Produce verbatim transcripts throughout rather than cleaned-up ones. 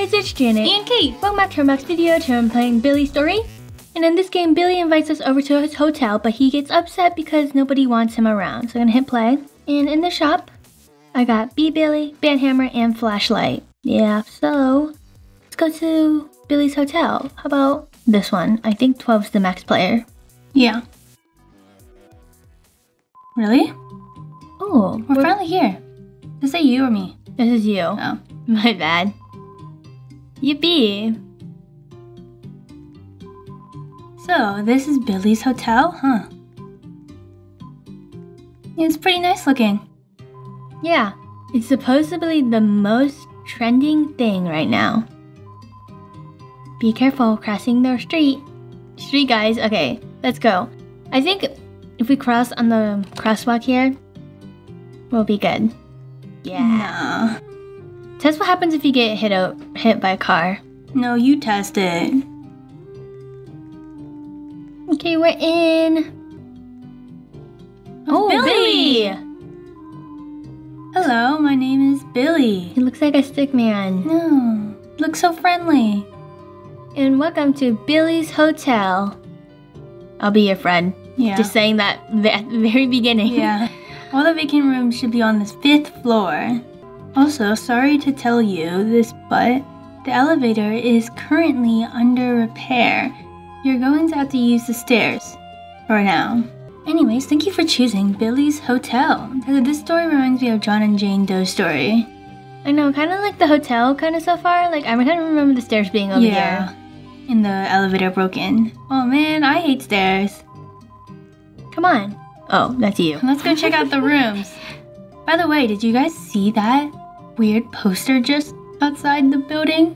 guys, it's Janet and Kate. Welcome back to our next video. Today I'm playing Billy Story. And in this game, Billy invites us over to his hotel, but he gets upset because nobody wants him around. So I'm gonna hit play. And in the shop, I got Bee Billy, Banhammer, and Flashlight. Yeah, so let's go to Billy's hotel. How about this one? I think twelve's the max player. Yeah. Really? Oh, we're, we're finally here. Is that you or me? This is you. Oh. My bad. Yippee! So, this is Billy's hotel, huh? It's pretty nice looking. Yeah, it's supposedly the most trending thing right now. Be careful crossing the street. Street, guys. Okay, let's go. I think if we cross on the crosswalk here, we'll be good. Yeah. No. Test what happens if you get hit out, hit by a car. No, you test it. Okay, we're in. Oh, Billy. Billy! Hello, my name is Billy. He looks like a stick man. No, looks so friendly. And welcome to Billy's hotel. I'll be your friend. Yeah. Just saying that at the very beginning. Yeah. All the vacant rooms should be on this fifth floor. Also, sorry to tell you this, but the elevator is currently under repair. You're going to have to use the stairs for now. Anyways, thank you for choosing Billy's hotel. This story reminds me of John and Jane Doe's story. I know, kind of like the hotel kind of so far. Like, I kind of remember the stairs being over there. Yeah, and the elevator broke in. Oh man, I hate stairs. Come on. Oh, that's you. Let's go check out the rooms. By the way, did you guys see that weird poster just outside the building?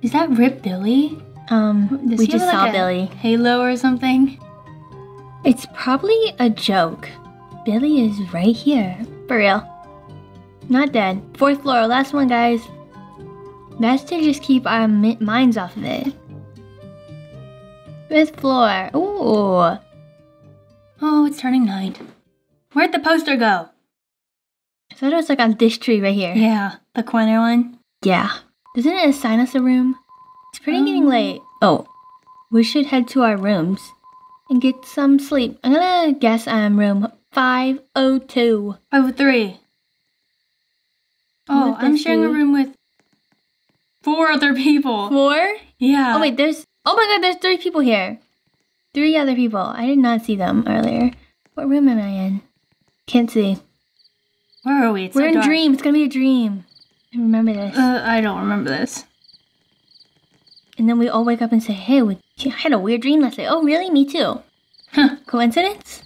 Is that Rip Billy? Um, Does we just saw like Billy. Halo or something? It's probably a joke. Billy is right here. For real. Not dead. Fourth floor, last one, guys. That's to just keep our minds off of it. Fifth floor. Ooh. Oh, it's turning night. Where'd the poster go? I thought it was like on this tree right here. Yeah, the corner one. Yeah. Doesn't it assign us a room? It's pretty um, getting late. Oh, we should head to our rooms and get some sleep. I'm gonna guess I'm room five oh two. five oh three. Oh, I'm sharing food. a room with four other people. Four? Yeah. Oh wait, there's, oh my god, there's three people here. Three other people. I did not see them earlier. What room am I in? Can't see. Where are we? It's We're so in dark. Dream. It's gonna be a dream. I remember this. Uh, I don't remember this. And then we all wake up and say, hey, we had a weird dream last night. Oh, really? Me too. Huh. Coincidence?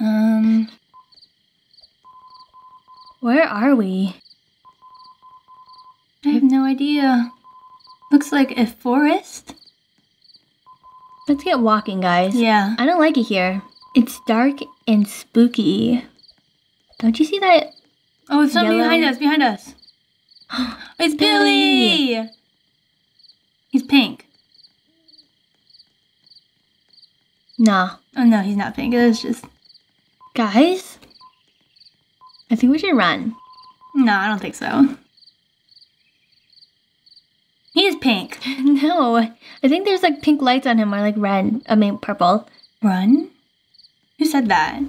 Um. Where are we? I have no idea. Looks like a forest. Let's get walking, guys. Yeah. I don't like it here. It's dark and spooky. Don't you see that? Oh, it's something behind us, behind us. It's Billy. Billy! He's pink. Nah. Oh no, he's not pink. It's just... Guys? I think we should run. No, I don't think so. He is pink. No. I think there's like pink lights on him or like red. I mean purple. Run? Who said that?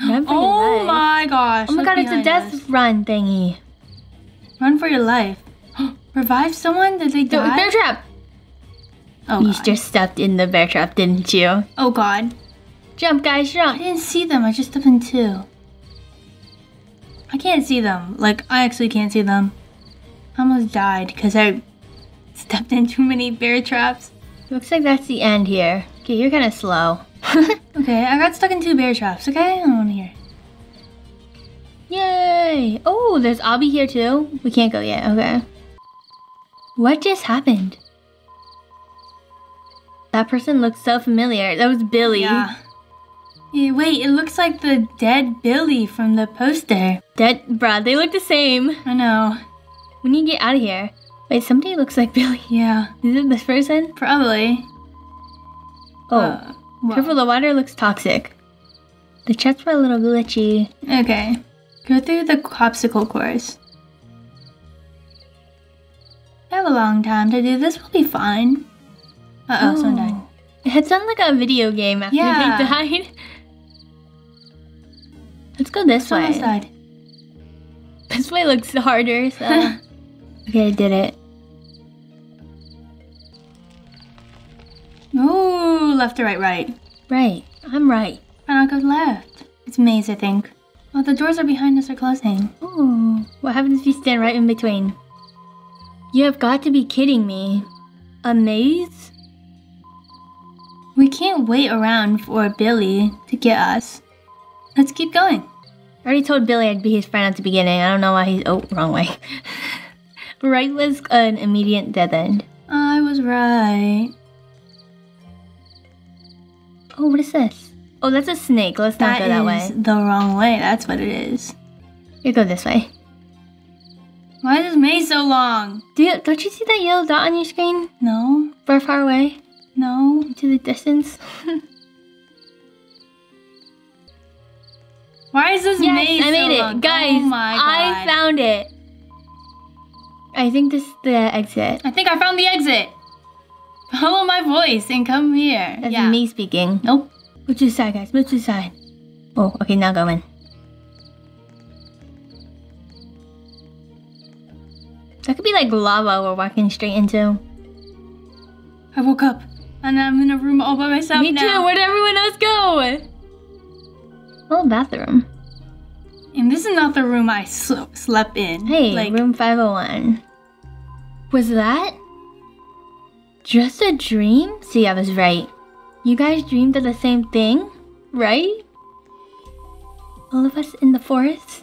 Oh my gosh. Oh my god, it's a death run thingy. Run for your life. Revive someone? Did they die? Bear trap! Oh, you just stepped in the bear trap, didn't you? Oh god. Jump, guys, jump. I didn't see them. I just stepped in two. I can't see them. Like, I actually can't see them. I almost died because I stepped in too many bear traps. Looks like that's the end here. Okay, you're kind of slow. Okay, I got stuck in two bear traps, okay? I don't want to hear. Yay! Oh, there's Abby here too. We can't go yet, okay. What just happened? That person looks so familiar. That was Billy. Yeah. Yeah, wait, it looks like the dead Billy from the poster. Dead? Bruh, they look the same. I know. We need to get out of here. Wait, somebody looks like Billy. Yeah. Is it this person? Probably. Oh. Uh, careful, the water looks toxic. The chats were a little glitchy. Okay. Go through the popsicle course. long time to do this. We'll be fine. Uh-oh, oh. someone died. It sounds like a video game after yeah. they died. Let's go this Someone's way. Died. This way looks harder, so... Okay, I did it. Ooh, left to right, right. Right. I'm right. And I'll go left. It's a maze, I think. Oh, the doors are behind us are closing. Ooh. What happens if you stand right in between? You have got to be kidding me. A maze? We can't wait around for Billy to get us. Let's keep going. I already told Billy I'd be his friend at the beginning. I don't know why he's... Oh, wrong way. Right was an immediate dead end. I was right. Oh, what is this? Oh, that's a snake. Let's not that go that way. That is the wrong way. That's what it is. You go this way. Why is this maze so long? Do you, don't you see that yellow dot on your screen? No. Far, far away? No. To the distance? Why is this yes, maze I made so it. Long? Guys, oh my God. I found it. I think this is the exit. I think I found the exit. Follow my voice and come here. That's yeah. me speaking. Nope. Move to the side, guys. Move to the side. Oh, okay, now go in. That could be like lava we're walking straight into. I woke up and I'm in a room all by myself Me now. Me too. Where'd everyone else go? Oh, bathroom. And this is not the room I slept in. Hey, like, room five oh one. Was that just a dream? See, I was right. You guys dreamed of the same thing, right? All of us in the forest?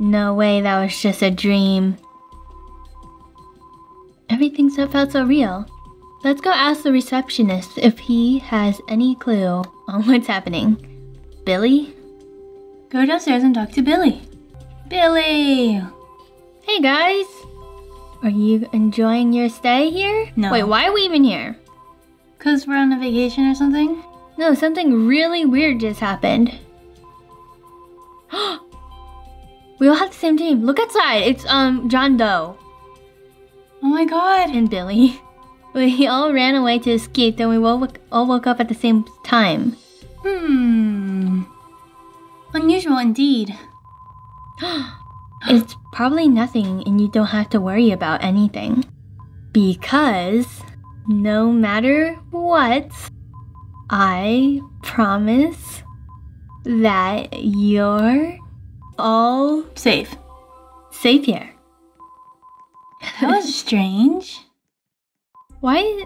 No way, that was just a dream. Everything so felt so real. Let's go ask the receptionist if he has any clue on what's happening. Billy? Go downstairs and talk to Billy. Billy! Hey guys! Are you enjoying your stay here? No. Wait, why are we even here? Because we're on a vacation or something? No, something really weird just happened. We all have the same team. Look outside. It's um John Doe. Oh my God. And Billy. We all ran away to escape, then we all, all woke up at the same time. Hmm. Unusual indeed. It's probably nothing and you don't have to worry about anything. Because no matter what, I promise that you're all safe. Safe here. That was strange. Why?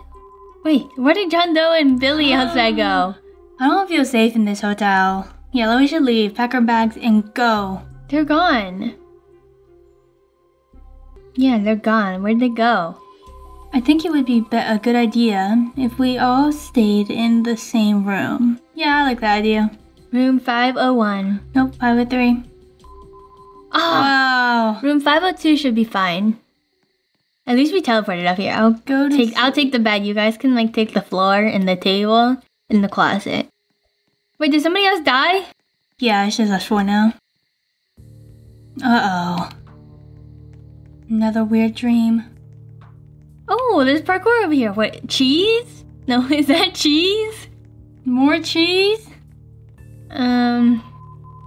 Wait, where did John Doe and Billy um... outside go? I don't feel safe in this hotel. Yellow, we should leave. Pack our bags and go. They're gone. Yeah, they're gone. Where'd they go? I think it would be a good idea if we all stayed in the same room. Yeah, I like that idea. Room five oh one. Nope, five oh three. Oh! Wow. Room five oh two should be fine. At least we teleported up here. I'll go to take, I'll take the bed. You guys can like take the floor and the table. In the closet. Wait, did somebody else die? Yeah, it's just us four now. Uh-oh. Another weird dream. Oh, there's parkour over here. What, cheese? No, is that cheese? More cheese? Um,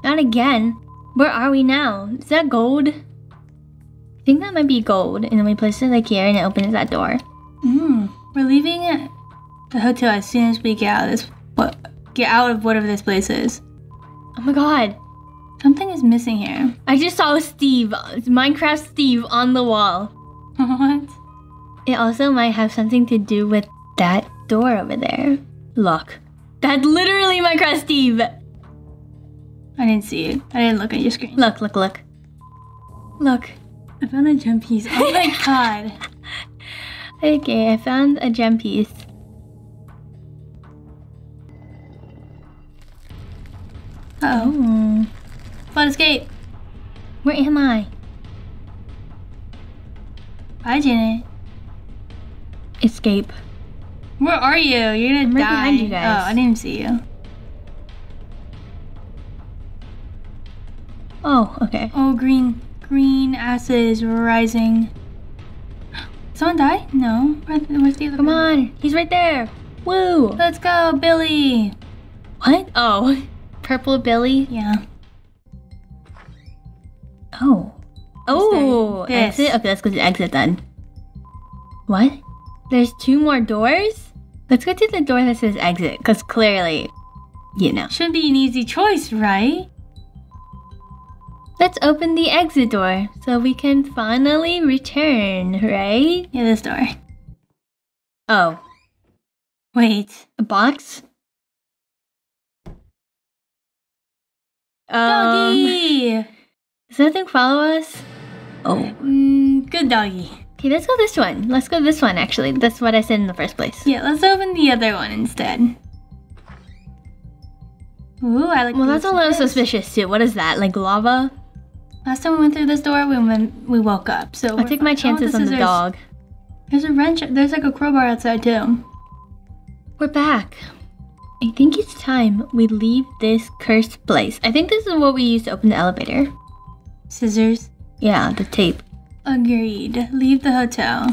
not again. Where are we now? Is that gold? I think that might be gold. And then we place it like here and it opens that door. Mm, we're leaving it. The hotel as soon as we get out of this, what, get out of whatever this place is. Oh my God. Something is missing here. I just saw Steve, Minecraft Steve on the wall. What? It also might have something to do with that door over there. Look, that's literally Minecraft Steve. I didn't see it. I didn't look at your screen. Look, look, look. Look. I found a gem piece. Oh my God. Okay, I found a gem piece. Uh-oh. Fun escape. Where am I? Bye, Janet. Escape. Where are you? You're gonna I'm die. Right behind you guys. Oh, I didn't even see you. Oh, okay. Oh, green. Green asses rising. Someone died? No. Where's the other Come guy? on. He's right there. Woo. Let's go, Billy. What? Oh. Purple Billy? Yeah. Oh. Oh. Exit? Okay, let's go to the exit then. What? There's two more doors? Let's go to the door that says exit, because clearly, you know. Shouldn't be an easy choice, right? Let's open the exit door so we can finally return, right? Yeah, this door. Oh. Wait. A box? Doggy! Um, does that thing follow us? Oh. Mm, good doggy. Okay, let's go this one. Let's go this one, actually. That's what I said in the first place. Yeah, let's open the other one instead. Ooh, I like Well, that's a little suspicious, too. What is that? Like lava? Last time we went through this door, we went, we woke up. So I take my chances on the dog. There's a wrench. There's like a crowbar outside, too. We're back. I think it's time we leave this cursed place. I think this is what we used to open the elevator. Scissors? Yeah, the tape. Agreed. Leave the hotel.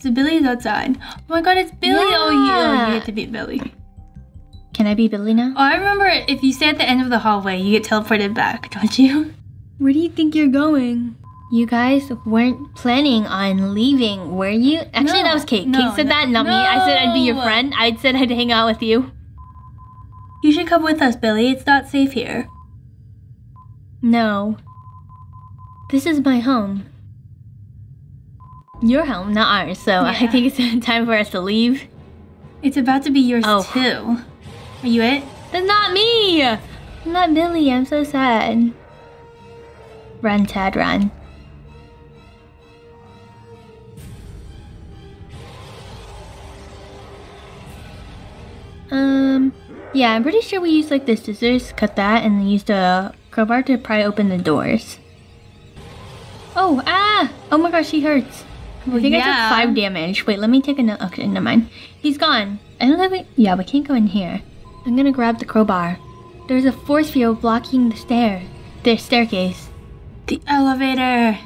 So Billy's outside. Oh my god, it's Billy! Yeah. Oh, you, you get to be Billy. Can I be Billy now? Oh, I remember if you stay at the end of the hallway, you get teleported back, don't you? Where do you think you're going? You guys weren't planning on leaving, were you? Actually, no, that was Kate. No, Kate said no, that, not no. me. I said I'd be your friend. I said I'd hang out with you. You should come with us, Billy. It's not safe here. No. This is my home. Your home, not ours, so yeah. I think it's time for us to leave. It's about to be yours, oh. too. Are you it? That's not me! I'm not Billy, I'm so sad. Run, Tad, run. Um, yeah, I'm pretty sure we used like the scissors, cut that, and then used a crowbar to pry open the doors. Oh, ah! Oh my gosh, he hurts. I think yeah. I took five damage. Wait, let me take another. Okay, never mind. He's gone. I don't think we. Yeah, we can't go in here. I'm gonna grab the crowbar. There's a force field blocking the stair. The staircase. The elevator.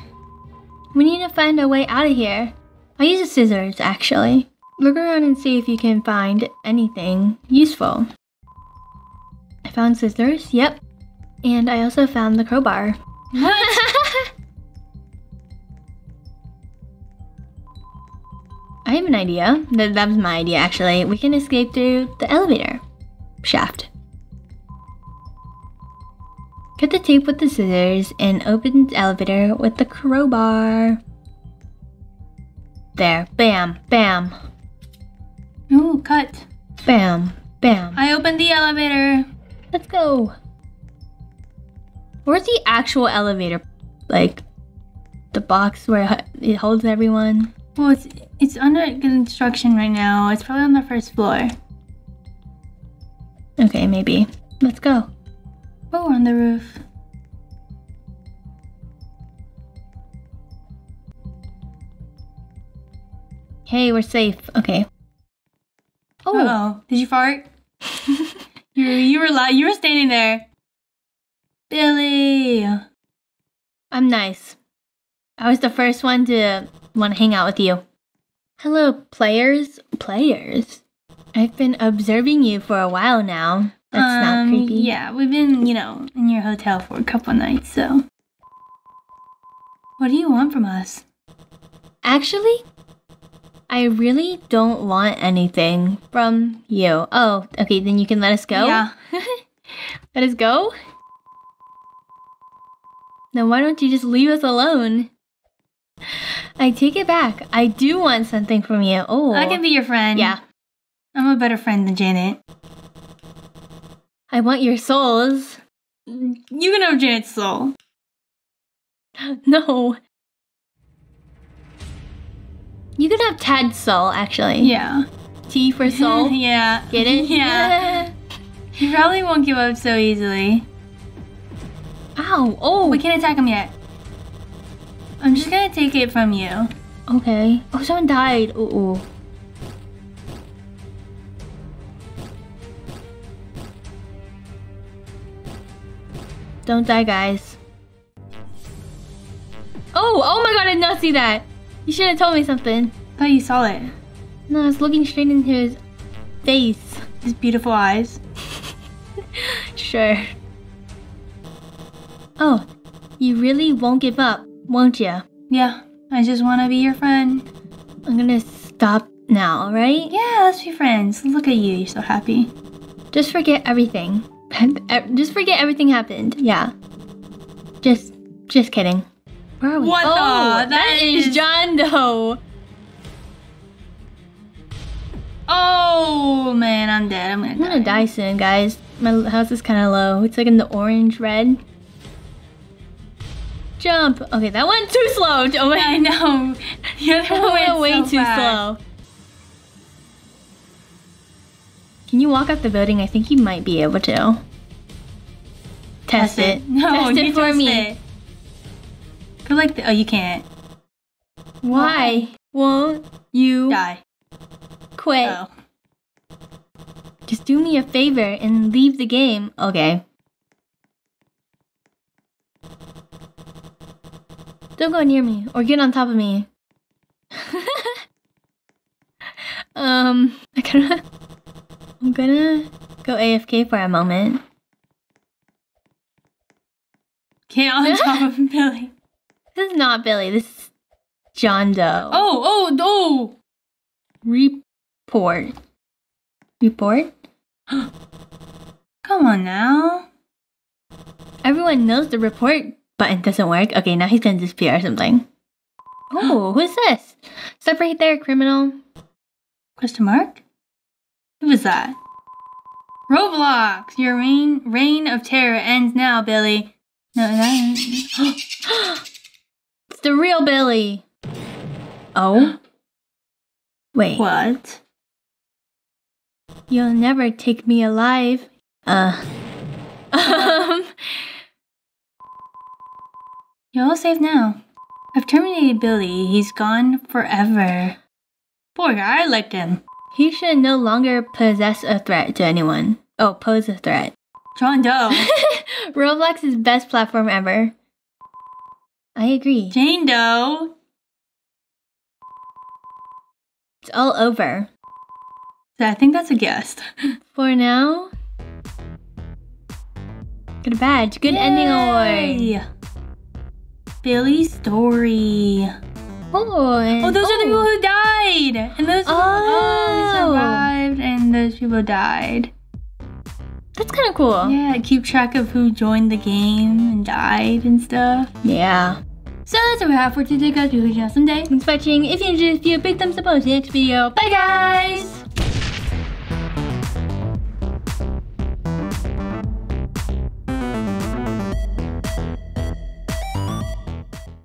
We need to find a way out of here. I'll use the scissors, actually. Look around and see if you can find anything useful. I found scissors. Yep. And I also found the crowbar. What? I have an idea. That, that was my idea, actually. We can escape through the elevator shaft. Cut the tape with the scissors and open the elevator with the crowbar. There. Bam. Bam. Ooh, cut. Bam. Bam. I opened the elevator. Let's go. Where's the actual elevator? Like, the box where it holds everyone? Well, it's, it's under construction right now. It's probably on the first floor. Okay, maybe. Let's go. Oh, we're on the roof. Hey, we're safe. Okay. Oh. Uh-oh. Did you fart? you, you were li- you were standing there. Billy. I'm nice. I was the first one to... want to hang out with you. Hello, players. Players? I've been observing you for a while now. That's um, not creepy. Yeah, we've been, you know, in your hotel for a couple nights, so. What do you want from us? Actually, I really don't want anything from you. Oh, okay, then you can let us go? Yeah. Let us go? Then why don't you just leave us alone? I take it back. I do want something from you. Oh, I can be your friend. Yeah. I'm a better friend than Janet. I want your souls. You can have Janet's soul. No. You can have Tad's soul, actually. Yeah. T for soul. Yeah. Get it? Yeah. You probably won't give up so easily. Ow. Oh. We can't attack him yet. I'm just gonna take it from you. Okay. Oh, someone died. Ooh. Don't die, guys. Oh, oh my god, I did not see that. You should have told me something. I thought you saw it. No, I was looking straight into his face. His beautiful eyes. Sure. Oh, you really won't give up, won't you? Yeah, I just want to be your friend. I'm gonna stop now, right? Yeah, let's be friends. Look at you, you're so happy. Just forget everything. Just forget everything happened. Yeah. Just, just kidding. Where are we? What oh, the? That, that is... is John Doe. Oh man, I'm dead. I'm gonna. I'm die. gonna die soon, guys. My house is kind of low. It's like in the orange red. Jump. Okay, that went too slow. Oh my. Yeah, I know. The other that one went, went way so too fast. slow. Can you walk up the building? I think you might be able to. Test, test it. it. No, test it for me. It. But like, the, oh, you can't. Why won't you die? Quit. Oh. Just do me a favor and leave the game. Okay. Don't go near me or get on top of me. um, I kinda, I'm gonna go A F K for a moment. Get on top of Billy. This is not Billy. This is John Doe. Oh, oh, Doe. Report. Report? Come on now. Everyone knows the report button doesn't work. Okay, now he's gonna disappear or something. Oh, who's this? Stop right there, criminal. Question mark? Who was that? Roblox! Your reign, reign of terror ends now, Billy. No, that. It's the real Billy. Oh. Wait. What? You'll never take me alive. Uh. um. You're all safe now. I've terminated Billy. He's gone forever. Poor guy, I liked him. He should no longer possess a threat to anyone. Oh, pose a threat. John Doe. Roblox is best platform ever. I agree. Jane Doe. It's all over. I think that's a guest. For now. Got a badge. Good Yay! Ending award. Billy Story. Oh, and oh those oh. are the people who died. And those people oh. who survived and those people died. That's kind of cool. Yeah, keep track of who joined the game and died and stuff. Yeah. So that's what we have for today, guys. We hope you have some day. Thanks for watching. If you enjoyed this video, big thumbs up on the next video. Bye, guys!